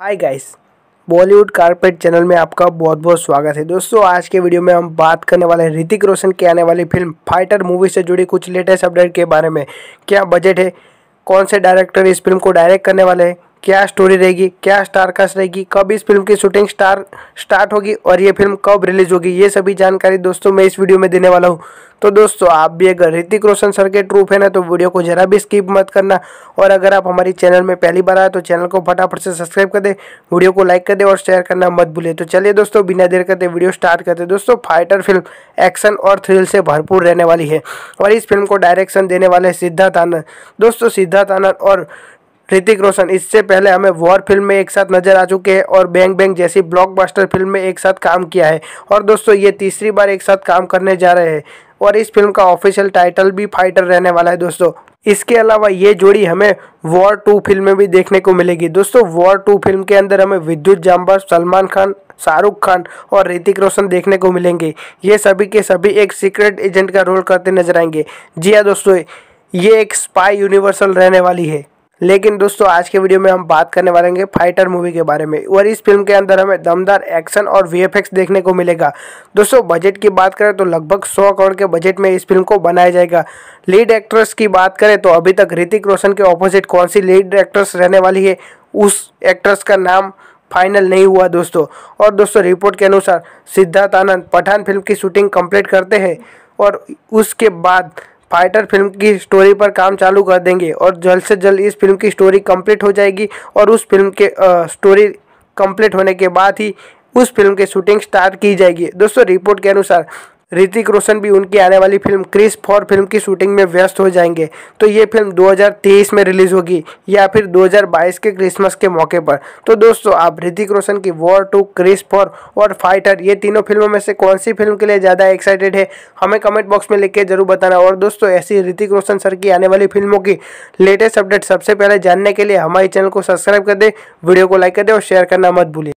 हाय guys, Bollywood carpet channel में आपका बहुत बहुत स्वागत है। दोस्तों, आज के वीडियो में हम बात करने वाले हैं ऋतिक रोशन की आने वाली फिल्म फाइटर मूवी से जुड़ी कुछ लेटेस्ट अपडेट के बारे में। क्या बजट है, कौन से डायरेक्टर इस फिल्म को डायरेक्ट करने वाले हैं, क्या स्टोरी रहेगी, क्या स्टारकास्ट रहेगी, कब इस फिल्म की शूटिंग स्टार्ट होगी और ये फिल्म कब रिलीज होगी, ये सभी जानकारी दोस्तों मैं इस वीडियो में देने वाला हूँ। तो दोस्तों, आप भी अगर ऋतिक रोशन सर के ट्रू फैन है तो वीडियो को जरा भी स्किप मत करना, और अगर आप हमारी चैनल में पहली बार आए तो चैनल को फटाफट से सब्सक्राइब कर दे, वीडियो को लाइक कर दे और शेयर करना मत भूले। तो चलिए दोस्तों, बिना देर करते वीडियो स्टार्ट करते हैं। दोस्तों, फाइटर फिल्म एक्शन और थ्रिल से भरपूर रहने वाली है और इस फिल्म को डायरेक्शन देने वाले सिद्धार्थ आनंद। दोस्तों, सिद्धार्थ आनंद और ऋतिक रोशन इससे पहले हमें वॉर फिल्म में एक साथ नजर आ चुके हैं और बैंग बैंग जैसी ब्लॉकबस्टर फिल्म में एक साथ काम किया है, और दोस्तों ये तीसरी बार एक साथ काम करने जा रहे हैं और इस फिल्म का ऑफिशियल टाइटल भी फाइटर रहने वाला है। दोस्तों, इसके अलावा ये जोड़ी हमें वॉर 2 फिल्म में भी देखने को मिलेगी। दोस्तों, वॉर 2 फिल्म के अंदर हमें विद्युत जामवाल, सलमान खान, शाहरुख खान और ऋतिक रोशन देखने को मिलेंगे। ये सभी के सभी एक सीक्रेट एजेंट का रोल करते नजर आएंगे। जी हाँ दोस्तों, ये एक स्पाई यूनिवर्सल रहने वाली है। लेकिन दोस्तों, आज के वीडियो में हम बात करने वाले हैं फाइटर मूवी के बारे में, और इस फिल्म के अंदर हमें दमदार एक्शन और वीएफएक्स देखने को मिलेगा। दोस्तों, बजट की बात करें तो लगभग 100 करोड़ के बजट में इस फिल्म को बनाया जाएगा। लीड एक्ट्रेस की बात करें तो अभी तक ऋतिक रोशन के ऑपोजिट कौन सी लीड एक्ट्रेस रहने वाली है, उस एक्ट्रेस का नाम फाइनल नहीं हुआ दोस्तों। और दोस्तों, रिपोर्ट के अनुसार सिद्धार्थ आनंद पठान फिल्म की शूटिंग कंप्लीट करते हैं और उसके बाद फाइटर फिल्म की स्टोरी पर काम चालू कर देंगे और जल्द से जल्द इस फिल्म की स्टोरी कंप्लीट हो जाएगी, और उस फिल्म के स्टोरी कंप्लीट होने के बाद ही उस फिल्म की शूटिंग स्टार्ट की जाएगी। दोस्तों, रिपोर्ट के अनुसार ऋतिक रोशन भी उनकी आने वाली फिल्म क्रिस फॉर फिल्म की शूटिंग में व्यस्त हो जाएंगे। तो ये फिल्म 2023 में रिलीज़ होगी या फिर 2022 के क्रिसमस के मौके पर। तो दोस्तों, आप ऋतिक रोशन की वॉर 2, क्रिस फॉर और फाइटर, ये तीनों फिल्मों में से कौन सी फिल्म के लिए ज़्यादा एक्साइटेड है, हमें कमेंट बॉक्स में लिख के जरूर बताना। और दोस्तों, ऐसी ऋतिक रोशन सर की आने वाली फिल्मों की लेटेस्ट अपडेट सबसे पहले जानने के लिए हमारे चैनल को सब्सक्राइब कर दें, वीडियो को लाइक कर दें और शेयर करना मत भूलिए।